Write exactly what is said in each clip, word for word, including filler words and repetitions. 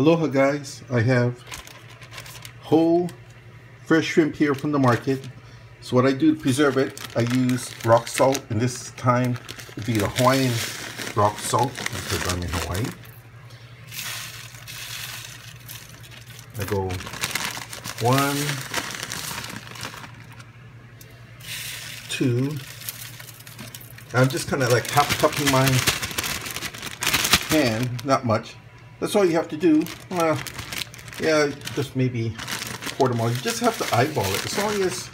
Aloha guys, I have whole fresh shrimp here from the market. So what I do to preserve it, I use rock salt, and this time would be the Hawaiian rock salt because I'm in Hawaii. I go one, two. I'm just kind of like half cupping my hand, not much. That's all you have to do. Uh, yeah, just maybe quarter more. You just have to eyeball it. As long as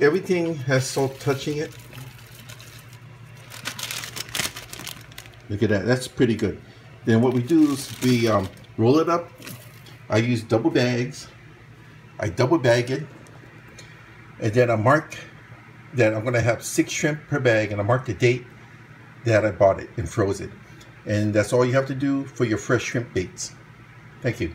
everything has salt touching it. Look at that. That's pretty good. Then what we do is we um, roll it up. I use double bags. I double bag it. And then I mark that I'm going to have six shrimp per bag. And I mark the date that I bought it and froze it. And that's all you have to do for your fresh shrimp baits. Thank you.